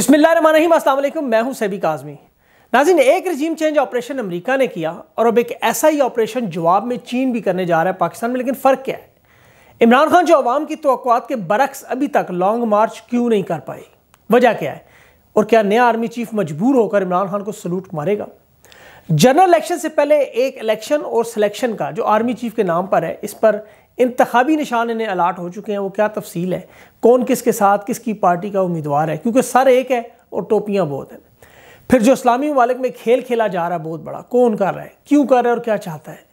बिस्मिल्लाहिर्रहमानिर्रहीम, अस्सलामुअलैकुम। मैं हूं सैबी काज़मी। नाज़रीन, एक रजीम चेंज ऑपरेशन अमेरिका ने किया और अब एक ऐसा ही ऑपरेशन जवाब में चीन भी करने जा रहा है पाकिस्तान में। लेकिन फ़र्क क्या है? इमरान खान जो आवाम की तवक्कुआत के बरक्स अभी तक लॉन्ग मार्च क्यों नहीं कर पाए, वजह क्या है? और क्या नया आर्मी चीफ मजबूर होकर इमरान खान को सलूट मारेगा? जनरल इलेक्शन से पहले एक इलेक्शन और सिलेक्शन का जो आर्मी चीफ के नाम पर है, इस पर इंतखाबी निशान इन्हें अलाट हो चुके हैं। वो क्या तफसील है, कौन किसके साथ किसकी पार्टी का उम्मीदवार है, क्योंकि सर एक है और टोपियां बहुत हैं। फिर जो इस्लामी ममालिक में खेल खेला जा रहा है बहुत बड़ा, कौन कर रहा है, क्यों कर रहा है और क्या चाहता है?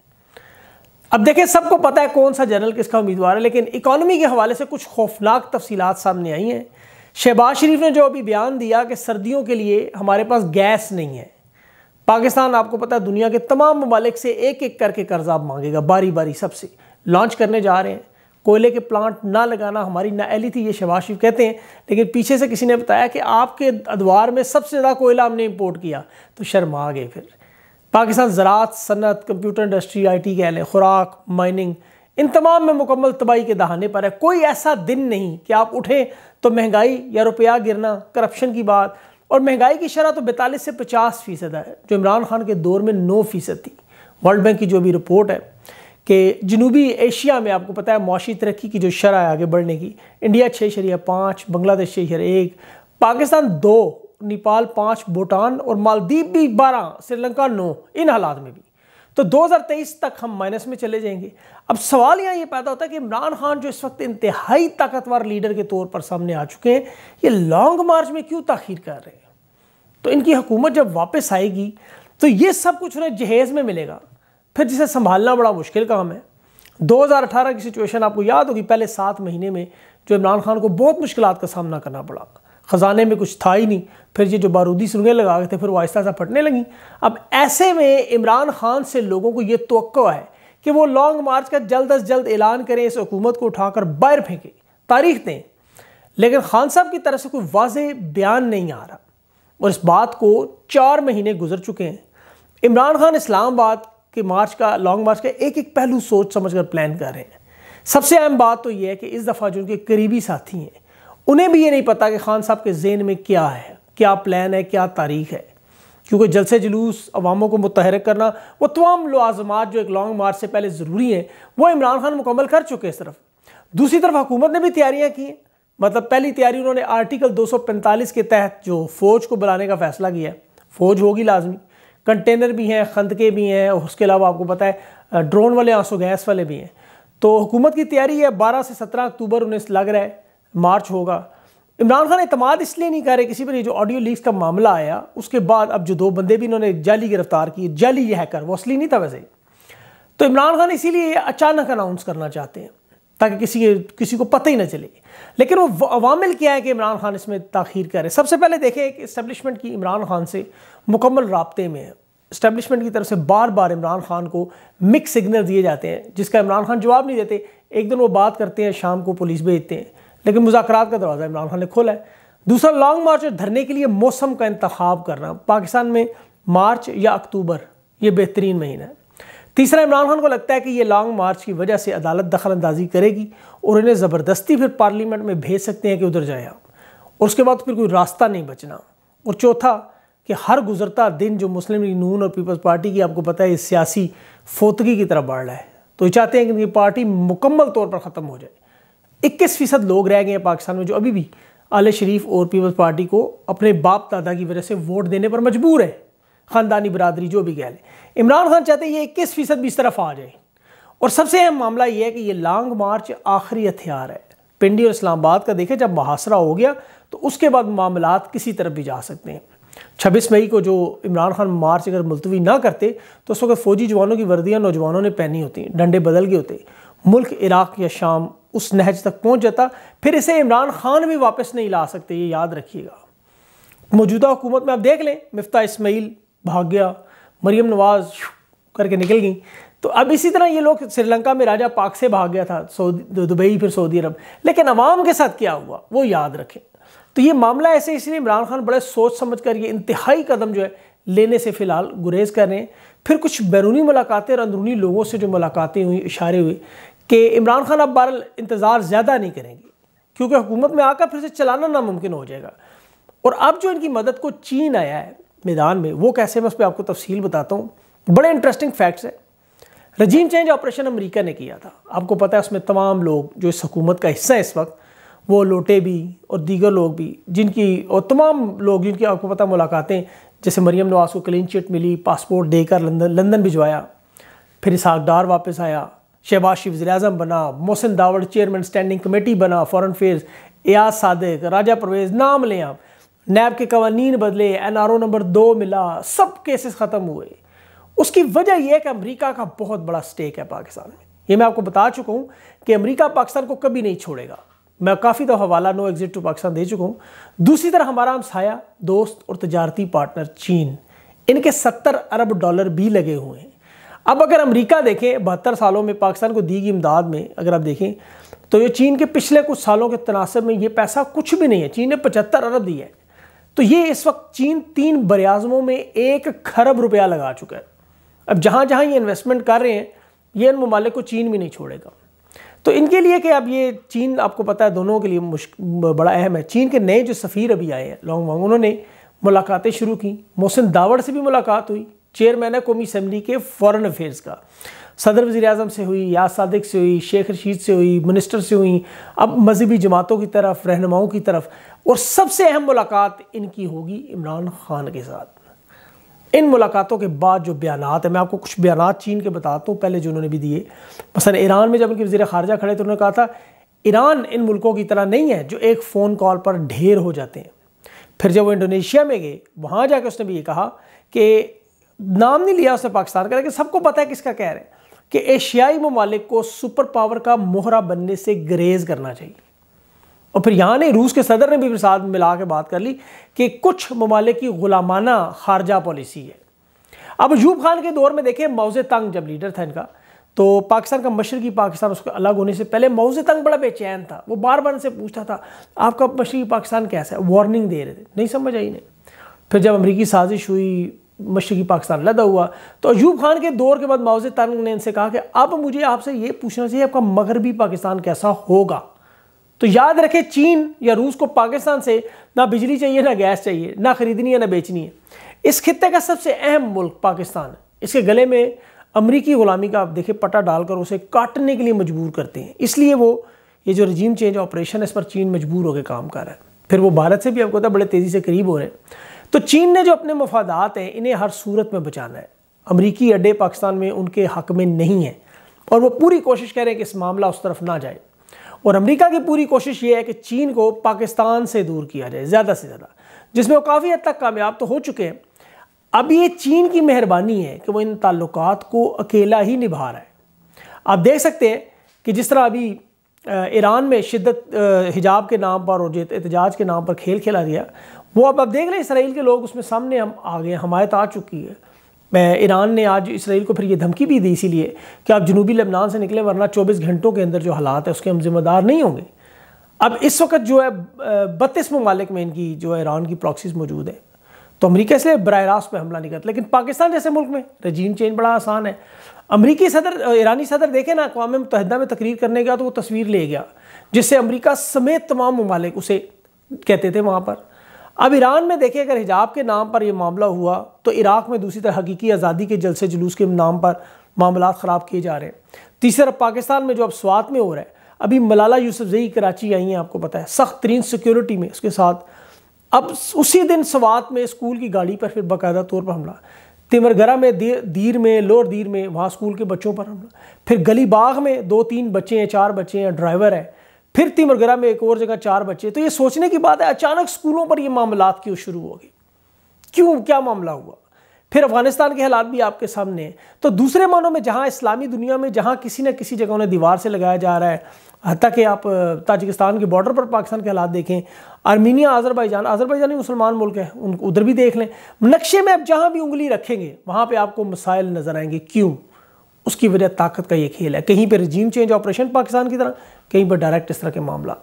अब देखिए, सबको पता है कौन सा जनरल किसका उम्मीदवार है, लेकिन इकॉनमी के हवाले से कुछ खौफनाक तफसीलात सामने आई हैं। शहबाज शरीफ ने जो अभी बयान दिया कि सर्दियों के लिए हमारे पास गैस नहीं है। पाकिस्तान, आपको पता है, दुनिया के तमाम ममालिक से एक एक करके कर्जा मांगेगा, बारी बारी सबसे लॉन्च करने जा रहे हैं। कोयले के प्लांट ना लगाना हमारी नाअहली थी, ये शहबाज शरीफ कहते हैं, लेकिन पीछे से किसी ने बताया कि आपके अदवार में सबसे ज़्यादा कोयला हमने इंपोर्ट किया, तो शर्मा गए। फिर पाकिस्तान ज़राअत, सनत, कंप्यूटर इंडस्ट्री, IT कह लें, खुराक, माइनिंग, इन तमाम में मुकम्मल तबाही के दहाने पर है। कोई ऐसा दिन नहीं कि आप उठें तो महंगाई या रुपया गिरना, करप्शन की बात, और महंगाई की शरह तो 42 से 50% है, जो इमरान खान के दौर में 9% थी। वर्ल्ड बैंक की जो भी रिपोर्ट है कि जनूबी एशिया में, आपको पता है, मुआशी तरक्की की जो शरह है आगे बढ़ने की, इंडिया 6.5, बांग्लादेश 6.1, पाकिस्तान 2, नेपाल 5, भूटान और मालदीव भी 12, श्रीलंका 9। इन हालात में भी तो 2023 तक हम माइनस में चले जाएंगे। अब सवाल यहाँ ये पैदा होता है कि इमरान खान जो इस वक्त इंतहाई ताकतवर लीडर के तौर पर सामने आ चुके हैं, ये लॉन्ग मार्च में क्यों ताखीर कर रहे हैं? तो इनकी हुकूमत जब वापस आएगी तो ये सब कुछ उन्हें जहेज़ में मिलेगा, फिर जिसे संभालना बड़ा मुश्किल काम है। 2018 की सिचुएशन आपको याद होगी, पहले 7 महीने में जो इमरान खान को बहुत मुश्किलात का सामना करना पड़ा। ख़जाने में कुछ था ही नहीं, फिर ये जो बारूदी सुरंगें लगा गए थे, फिर वो आहिस्ता आहिस्ता फटने लगी। अब ऐसे में इमरान खान से लोगों को ये तवक्को है कि वो लॉन्ग मार्च का जल्द अज जल्द ऐलान करें, इस हुकूमत को उठाकर बाहर फेंकें, तारीख दें। लेकिन खान साहब की तरफ से कोई वाज़ेह बयान नहीं आ रहा और इस बात को 4 महीने गुजर चुके हैं। इमरान खान इस्लामाबाद कि मार्च का, लॉन्ग मार्च का एक एक पहलू सोच समझकर प्लान कर रहे हैं। सबसे अहम बात तो यह है कि इस दफ़ा जो उनके करीबी साथी हैं, उन्हें भी ये नहीं पता कि खान साहब के जेहन में क्या है, क्या प्लान है, क्या तारीख है, क्योंकि जलसे जुलूस, अवामों को मुतहरक करना, वो तमाम लाजमात जो एक लॉन्ग मार्च से पहले ज़रूरी हैं, वो इमरान खान मुकम्मल कर चुके हैं। इस तरफ दूसरी तरफ हुकूमत ने भी तैयारियाँ की हैं। मतलब पहली तैयारी उन्होंने आर्टिकल 245 के तहत जो फ़ौज को बुलाने का फैसला किया है, फ़ौज होगी लाजमी, कंटेनर भी हैं, खंदके भी हैं, उसके अलावा आपको पता है ड्रोन वाले, आंसू गैस वाले भी हैं। तो हुकूमत की तैयारी है। 12 से 17 अक्टूबर उन्हें लग रहा है मार्च होगा। इमरान खान एतमाद इसलिए नहीं कर रहे किसी पर, ये जो ऑडियो लीक्स का मामला आया उसके बाद, अब जो 2 बंदे भी इन्होंने जाली गिरफ्तार किए, जाली ये हैकर, वो असली नहीं था वैसे। तो इमरान खान इसीलिए अचानक अनाउंस करना चाहते हैं ताकि किसी को पता ही ना चले। लेकिन वो अवामिल क्या है कि इमरान खान इसमें ताखीर करे? सबसे पहले देखें, एक इस्टेब्लिशमेंट की इमरान खान से मुकम्मल राब्ते में है। इस्टेब्लिशमेंट की तरफ से बार बार इमरान खान को मिक्स सिग्नल दिए जाते हैं जिसका इमरान खान जवाब नहीं देते। एक दिन वो बात करते हैं, शाम को पुलिस भेजते हैं, लेकिन मुज़ाकरात का दरवाज़ा इमरान खान ने खोला है। दूसरा, लॉन्ग मार्च और धरने के लिए मौसम का इंतखाब करना। पाकिस्तान में मार्च या अक्टूबर ये बेहतरीन महीना है। तीसरा, इमरान खान को लगता है कि ये लॉन्ग मार्च की वजह से अदालत दखल अंदाजी करेगी और इन्हें ज़बरदस्ती फिर पार्लियामेंट में भेज सकते हैं कि उधर जाए आप, और उसके बाद फिर कोई रास्ता नहीं बचना। और चौथा कि हर गुजरता दिन जो मुस्लिम लीग नून और पीपल्स पार्टी की, आपको पता है, ये सियासी फोतगी की तरफ बढ़ रहा है, तो ये चाहते हैं कि इनकी पार्टी मुकम्मल तौर पर ख़त्म हो जाए। 21% लोग रह गए हैं पाकिस्तान में जो अभी भी आले शरीफ और पीपल्स पार्टी को अपने बाप दादा की वजह से वोट देने पर मजबूर है। ख़ानदानी बरादरी जो भी कह लें, इमरान खान चाहते हैं ये 21% भी इस तरफ आ जाए। और सबसे अहम मामला ये है कि ये लॉन्ग मार्च आखिरी हथियार है। पिंडी और इस्लामाबाद का देखें, जब मुहासरा हो गया तो उसके बाद मामलात किसी तरफ भी जा सकते हैं। 26 मई को जो इमरान खान मार्च अगर मुलतवी ना करते तो उस वक्त फ़ौजी जवानों की वर्दियाँ नौजवानों ने पहनी होती हैं, डंडे बदल गए होते, मुल्क इराक या शाम उस नहज तक पहुँच जाता। फिर इसे इमरान खान भी वापस नहीं ला सकते, ये याद रखिएगा। मौजूदा हुकूमत में आप देख लें, मिफ्ता इस्माइल भाग गया, मरियम नवाज करके निकल गई। तो अब इसी तरह ये लोग, श्रीलंका में राजा पाक से भाग गया था, दुबई, फिर सऊदी अरब, लेकिन अवाम के साथ क्या हुआ वो याद रखें। तो ये मामला ऐसे, इसलिए इमरान खान बड़े सोच समझ कर ये इंतहाई कदम जो है लेने से फ़िलहाल गुरेज कर रहे हैं। फिर कुछ बैरूनी मुलाकातें और अंदरूनी लोगों से जो मुलाकातें हुई, इशारे हुए कि इमरान खान अब बहरहाल इंतज़ार ज़्यादा नहीं करेंगे क्योंकि हुकूमत में आकर फिर से चलाना नामुमकिन हो जाएगा। और अब जो इनकी मदद को चीन आया है मैदान में, वो कैसे, मैं उस पर आपको तफसील बताता हूँ। बड़े इंटरेस्टिंग फैक्ट्स है। रजीम चेंज ऑपरेशन अमेरिका ने किया था, आपको पता है। उसमें तमाम लोग जो इस हुकूमत का हिस्सा है इस वक्त, वो लोटे भी और दीगर लोग भी जिनकी, और तमाम लोग जिनकी आपको पता मुलाकातें, जैसे मरियम नवाज़ को क्लीन चिट मिली, पासपोर्ट देकर लंदन भिजवाया, फिर इसहाक डार वापस आया, शहबाज शरीफ वज़ीर-ए-आज़म बना, Mohsin Dawar chairman standing committee बना फॉरेन अफेयर्स, एयाज सादिक, राजा परवेज़, नाम लें आप। नैब के कवानीन बदले, NRO नंबर 2 मिला, सब केसेस ख़त्म हुए। उसकी वजह यह है कि अमेरिका का बहुत बड़ा स्टेक है पाकिस्तान में। ये मैं आपको बता चुका हूँ कि अमेरिका पाकिस्तान को कभी नहीं छोड़ेगा। मैं काफ़ी दफ़ा हवाला नो एग्ज़िट टू पाकिस्तान दे चुका हूँ। दूसरी तरफ हमारा हमसाया, दोस्त और तजारती पार्टनर चीन, इनके $70 अरब भी लगे हुए हैं। अब अगर अमेरिका देखें 72 सालों में पाकिस्तान को दी गई इमदाद में, अगर आप देखें तो ये चीन के पिछले कुछ सालों के तनासब में ये पैसा कुछ भी नहीं है। चीन ने 75 अरब दिया है, तो ये इस वक्त चीन 3 बराज़मों में 1 खरब रुपया लगा चुका है। अब जहाँ जहाँ ये इन्वेस्टमेंट कर रहे हैं, ये इन ममालिक को चीन भी नहीं छोड़ेगा। तो इनके लिए कि अब ये चीन, आपको पता है, दोनों के लिए बड़ा अहम है। चीन के नए जो सफ़ीर अभी आए हैं लॉन्ग वांग, उन्होंने मुलाकातें शुरू की। मोहसिन दावड़ से भी मुलाकात हुई, चेयरमैन है कौमी असम्बली के फॉरेन अफेयर्स का, सदर वज़ीर-ए-आज़म से हुई, याज सादिक से हुई, शेख रशीद से हुई, मिनिस्टर से हुई, अब मजहबी जमातों की तरफ, रहनुमाओं की तरफ। और सबसे अहम मुलाकात इनकी होगी इमरान खान के साथ। इन मुलाकातों के बाद जो बयानात है, मैं आपको कुछ बयानात चीन के बताता हूँ पहले जो उन्होंने भी दिए। मसलन ईरान में जब उनके वज़ीर ख़ारजा खड़े तो उन्होंने कहा था ईरान इन मुल्कों की तरह नहीं है जो एक फ़ोन कॉल पर ढेर हो जाते हैं। फिर जब वो इंडोनेशिया में गए, वहाँ जाकर उसने भी ये कहा कि नाम नहीं लिया उसने पाकिस्तान का, लेकिन सबको पता है किसका कह रहे हैं, कि एशियाई ममालिक को सुपर पावर का मोहरा बनने से ग्रेज करना चाहिए। और फिर यहाँ ने रूस के सदर ने भी साथ मिला के बात कर ली कि कुछ ममालिक की गुलामाना खारजा पॉलिसी है। अब अयूब खान के दौर में देखें, मौजे तंग जब लीडर था इनका, तो पाकिस्तान का मशरकी पाकिस्तान उसके अलग होने से पहले मौजे तंग बड़ा बेचैन था। वो बार बार इनसे पूछता था आपका मशरकी पाकिस्तान कैसा है, वार्निंग दे रहे थे, नहीं समझ आई इन्हें। फिर जब अमरीकी साजिश हुई, मशरकी पाकिस्तान लदा हुआ, तो अयूब खान के दौर के बाद मौजे तंग ने इनसे कहा कि अब मुझे आपसे ये पूछना चाहिए आपका मगरबी पाकिस्तान कैसा होगा। तो याद रखें, चीन या रूस को पाकिस्तान से ना बिजली चाहिए, ना गैस चाहिए, ना ख़रीदनी है, ना बेचनी है। इस खित्ते का सबसे अहम मुल्क पाकिस्तान, इसके गले में अमरीकी ग़ुलामी का आप देखें पटा डालकर उसे काटने के लिए मजबूर करते हैं। इसलिए वो ये जो रजीम चेंज ऑपरेशन है, इस पर चीन मजबूर होकर काम कर रहा है। फिर वो भारत से भी आपको पता है बड़े तेज़ी से करीब हो रहे हैं। तो चीन ने जो अपने मफादात हैं, इन्हें हर सूरत में बचाना है। अमरीकी अड्डे पाकिस्तान में उनके हक़ में नहीं है, और वो पूरी कोशिश कर रहे हैं कि इस मामला उस तरफ ना जाए। और अमरीका की पूरी कोशिश ये है कि चीन को पाकिस्तान से दूर किया जाए ज़्यादा से ज़्यादा, जिसमें वो काफ़ी हद तक कामयाब तो हो चुके हैं। अब ये चीन की मेहरबानी है कि वो इन ताल्लुकात को अकेला ही निभा रहा है। आप देख सकते हैं कि जिस तरह अभी ईरान में शिद्दत हिजाब के नाम पर और एहतजाज के नाम पर खेल खेला गया, वो अब आप देख रहे हैं इसराइल के लोग उसमें सामने हम आ गए, हमायत आ चुकी है। ईरान ने आज इसराइल को फिर ये धमकी भी दी इसीलिए कि आप जनूबी लेबनान से निकले वरना 24 घंटों के अंदर जो हालात है उसके हम जिम्मेदार नहीं होंगे। अब इस वक्त जो है 32 ममालिक में इनकी जो है ईरान की प्रॉक्सीज मौजूद है। तो अमरीका इसलिए बरह रास्त पर हमला नहीं करता, लेकिन पाकिस्तान जैसे मुल्क में रजीम चेंज बड़ा आसान है। अमरीकी सदर, ईरानी सदर देखे ना, अक़वाम मुत्तहिदा में तकरीर करने गया तो वो तस्वीर ले गया जिससे अमरीका समेत तमाम ममालिक उसे कहते थे वहाँ पर। अब ईरान में देखिए, अगर हिजाब के नाम पर यह मामला हुआ तो इराक़ में दूसरी तरह हकीकी आज़ादी के जलसे जुलूस के नाम पर मामला ख़राब किए जा रहे हैं। तीसरी तरफ पाकिस्तान में जो अब स्वात में हो रहा है, अभी मलाला यूसुफ़ज़ई कराची आई हैं, आपको पता है, सख्त तरीन सिक्योरिटी में उसके साथ। अब उसी दिन स्वात में स्कूल की गाड़ी पर फिर बाकायदा तौर पर हमला, तिमरगरा में, दीर में, लोअर दीर में, वहाँ स्कूल के बच्चों पर हमला, फिर गली बाग में 2-3 बच्चे हैं, 4 बच्चे हैं, ड्राइवर है, फिर तिमरगरा में एक और जगह 4 बच्चे। तो ये सोचने की बात है अचानक स्कूलों पर ये मामलात क्यों शुरू हो गए, क्यों, क्या मामला हुआ। फिर अफगानिस्तान के हालात भी आपके सामने हैं। तो दूसरे मानों में जहाँ इस्लामी दुनिया में जहाँ किसी न किसी जगह उन्हें दीवार से लगाया जा रहा है, हत्ता कि आप ताजिकिस्तान के बॉर्डर पर पाकिस्तान के हालात देखें, आर्मीनिया, आज़रबाईजान, आज़रबाईजान ही मुसलमान मुल्क है, उन उधर भी देख लें। नक्शे में आप जहाँ भी उंगली रखेंगे वहाँ पर आपको मसाइल नज़र आएंगे। क्यों? उसकी वजह ताकत का ये खेल है, कहीं पर रजीम चेंज ऑपरेशन पाकिस्तान की तरह, कहीं पर डायरेक्ट इस तरह के मामला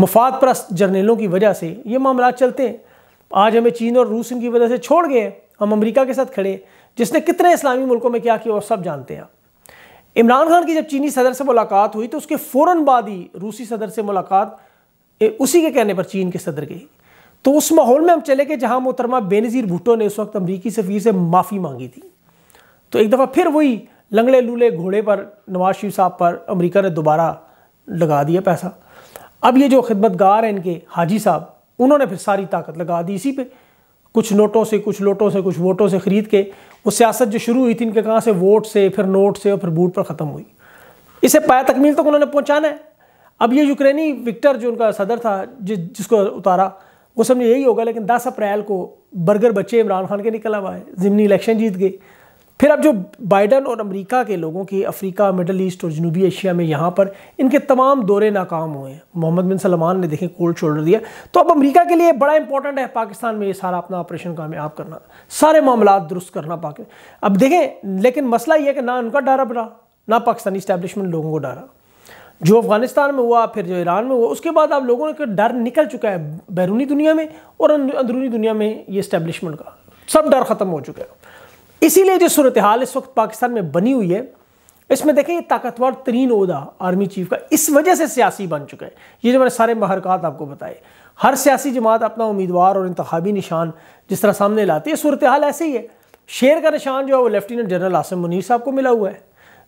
मफाद परस्त जर्नलों की वजह से ये मामला चलते हैं। आज हमें चीन और रूस इनकी वजह से छोड़ गए, हम अमेरिका के साथ खड़े, जिसने कितने इस्लामी मुल्कों में क्या किया वो सब जानते हैं। इमरान खान की जब चीनी सदर से मुलाकात हुई तो उसके फ़ौरन बाद ही रूसी सदर से मुलाकात उसी के कहने पर चीन के सदर की। तो उस माहौल में हम चले गए जहां मोहतरमा बेनज़ीर भुट्टो ने उस वक्त अमरीकी सफ़ीर से माफ़ी मांगी थी। तो एक दफ़ा फिर वही लंगड़े लूले घोड़े पर नवाज शरीफ साहब पर अमरीका ने दोबारा लगा दिया पैसा। अब ये जो खिदमतगार हैं इनके हाजी साहब, उन्होंने फिर सारी ताकत लगा दी इसी पे, कुछ नोटों से, कुछ लोटों से, कुछ वोटों से ख़रीद के वो सियासत जो शुरू हुई थी इनके कहाँ से, वोट से, फिर नोट से और फिर बूट पर ख़त्म हुई। इसे पाया तकमील तक उन्होंने पहुँचाना है। अब ये यूक्रेनी विक्टर जो उनका सदर था जिसको उतारा वो समझे यही होगा, लेकिन 10 अप्रैल को बर्गर बच्चे इमरान खान के निकल आए, ज़िमनी इलेक्शन जीत गए। फिर अब जो बाइडन और अमेरिका के लोगों की अफ्रीका, मिडल ईस्ट और जनूबी एशिया में यहाँ पर इनके तमाम दौरे नाकाम हुए हैं। मोहम्मद बिन सलमान ने देखें कोल्ड शोल्डर दिया। तो अब अमेरिका के लिए बड़ा इंपॉर्टेंट है पाकिस्तान में ये सारा अपना ऑपरेशन कामयाब करना, सारे मामला दुरुस्त करना पाकिस्तान। अब देखें, लेकिन मसला यह है कि ना उनका डरा बना, ना पाकिस्तानी इस्टेब्लिशमेंट लोगों को डरा। जो अफगानिस्तान में हुआ, फिर जो ईरान में हुआ, उसके बाद आप लोगों का डर निकल चुका है बैरूनी दुनिया में और अंदरूनी दुनिया में, ये इस्टेब्लिशमेंट का सब डर ख़त्म हो चुका है। इसीलिए जो सूरत हाल इस वक्त पाकिस्तान में बनी हुई है, इसमें देखें ये ताकतवर तरीन ओहदा आर्मी चीफ का इस वजह से सियासी बन चुका है। ये जो मैंने सारे महरक़ात आपको बताए, हर सियासी जमात अपना उम्मीदवार और इंतखाबी निशान जिस तरह सामने लाती है, सूरत हाल ऐसे ही है। शेर का निशान जो है वो लेफ्टिनेंट जनरल आसिम मुनीर साहब को मिला हुआ है।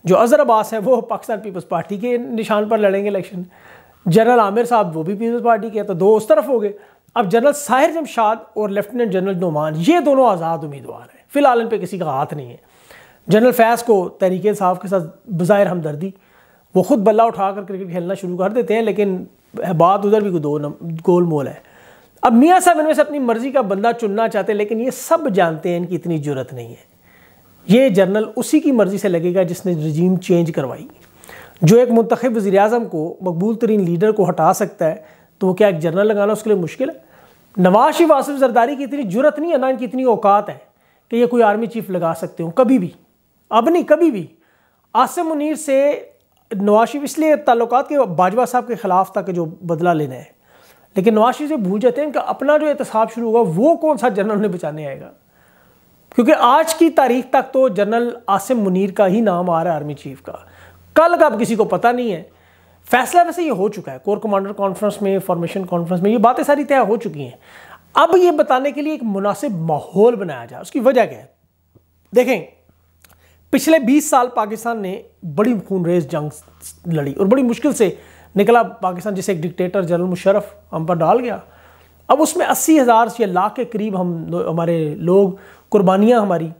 जो अज़र अब्बास है वो पाकिस्तान पीपल्स पार्टी के निशान पर लड़ेंगे इलेक्शन। जनरल आमिर साहब वो भी पीपल्स पार्टी के, तो दो उस तरफ हो गए। अब जनरल साहिर जमशाद और लेफ्टिनेंट जनरल नुमान, ये दोनों आज़ाद उम्मीदवार हैं, फ़िलहाल इन पर किसी का हाथ नहीं है। जनरल फैज़ को तहरीक इंसाफ के साथ बज़ाहिर हमदर्दी, वो खुद बल्ला उठाकर क्रिकेट खेलना शुरू कर देते हैं, लेकिन बात उधर भी गोल मोल है। अब मियाँ साहब इनमें से अपनी मर्ज़ी का बंदा चुनना चाहते हैं, लेकिन ये सब जानते हैं इनकी इतनी जुर्रत नहीं है। ये जनरल उसी की मर्ज़ी से लगेगा जिसने रजीम चेंज करवाई। जो एक मुंतखब वज़ीर आज़म को, मकबूल तरीन लीडर को हटा सकता है, तो वो क्या एक जनरल लगाना उसके लिए मुश्किल है? नवाज शरीफ आसिफ जरदारी की इतनी जुरत नहीं है, ना इनकी इतनी औकात है कि ये कोई आर्मी चीफ लगा सकते हो कभी भी, अब नहीं कभी भी। आसिम मुनीर से नवाज शरीफ इसलिए ताल्लुकात के बाजवा साहब के ख़िलाफ़ था कि जो बदला लेना है, लेकिन नवाज शरीफ से भूल जाते हैं कि अपना जो एहतसाब शुरू होगा वो कौन सा जनरल ने बचाने आएगा, क्योंकि आज की तारीख तक तो जनरल आसिम मुनीर का ही नाम आ रहा है आर्मी चीफ का, कल का अब किसी को पता नहीं है। फैसला वैसे ये हो चुका है, कोर कमांडर कॉन्फ्रेंस में, फॉर्मेशन कॉन्फ्रेंस में ये बातें सारी तय हो चुकी हैं। अब ये बताने के लिए एक मुनासिब माहौल बनाया जाए, उसकी वजह क्या है? देखें, पिछले 20 साल पाकिस्तान ने बड़ी खूनरेज जंग लड़ी और बड़ी मुश्किल से निकला पाकिस्तान, जिसे एक डिक्टेटर जनरल मुशर्रफ हम पर डाल गया। अब उसमें 80,000 से लाख के करीब हमारे लोग, कुर्बानियाँ हमारी,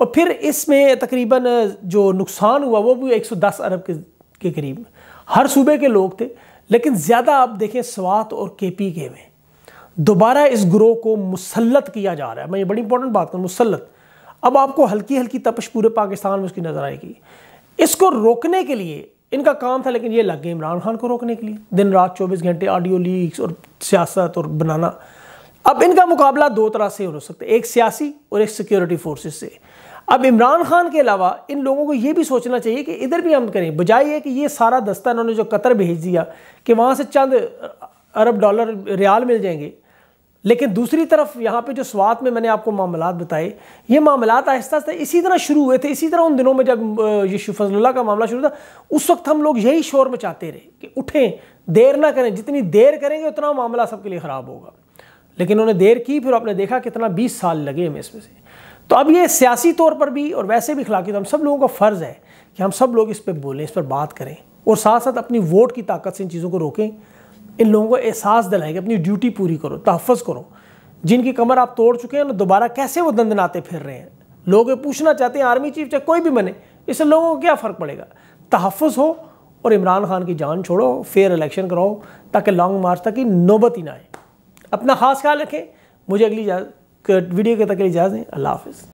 और फिर इसमें तकरीबन जो नुकसान हुआ वो भी 110 अरब के करीब हर सूबे के लोग थे। लेकिन ज़्यादा आप देखें स्वात और KPK में दोबारा इस ग्रोह को मुसल्लत किया जा रहा है। मैं ये बड़ी इंपॉर्टेंट बात करूँ, मुसल्लत। अब आपको हल्की हल्की तपश पूरे पाकिस्तान में उसकी नज़र आएगी। इसको रोकने के लिए इनका काम था, लेकिन ये लग गए इमरान खान को रोकने के लिए, दिन रात 24 घंटे ऑडियो लीक्स और सियासत और बनाना। अब इनका मुकाबला दो तरह से हो सकता है, एक सियासी और एक सिक्योरिटी फोर्सेस से। अब इमरान खान के अलावा इन लोगों को ये भी सोचना चाहिए कि इधर भी हम करें, बजाय ये कि ये सारा दस्ता इन्होंने जो कतर भेज दिया कि वहाँ से चंद अरब डॉलर रियाल मिल जाएंगे। लेकिन दूसरी तरफ यहाँ पे जो स्वात में मैंने आपको मामलात बताए, ये मामलात आहिस्ता आहिस्ता इसी तरह शुरू हुए थे। इसी तरह उन दिनों में जब यूसुफ फजलुल्लाह का मामला शुरू था, उस वक्त हम लोग यही शोर मचाते रहे कि उठें, देर ना करें, जितनी देर करेंगे उतना मामला सबके लिए ख़राब होगा। लेकिन उन्होंने देर की, फिर आपने देखा कितना 20 साल लगे हमें इसमें से। तो अब ये सियासी तौर पर भी और वैसे भी अखलाकी, तो हम सब लोगों का फ़र्ज़ है कि हम सब लोग इस पर बोलें, इस पर बात करें और साथ साथ अपनी वोट की ताकत से इन चीज़ों को रोकें। इन लोगों को एहसास दिलाएंगे अपनी ड्यूटी पूरी करो, तहफ़्फ़ुज़ करो। जिनकी कमर आप तोड़ चुके हैं ना, दोबारा कैसे वो दंदनाते फिर रहे हैं? लोग ये पूछना चाहते हैं आर्मी चीफ चाहे कोई भी बने, इससे लोगों को क्या फ़र्क पड़ेगा? तहफ़्फ़ुज़ हो और इमरान खान की जान छोड़ो, फेयर इलेक्शन कराओ ताकि लॉन्ग मार्च तक की नौबत ही ना आए। अपना ख़ास ख्याल रखें। मुझे अगली वीडियो के तक के लिए इजाज़त दें। अल्लाह हाफ़िज़।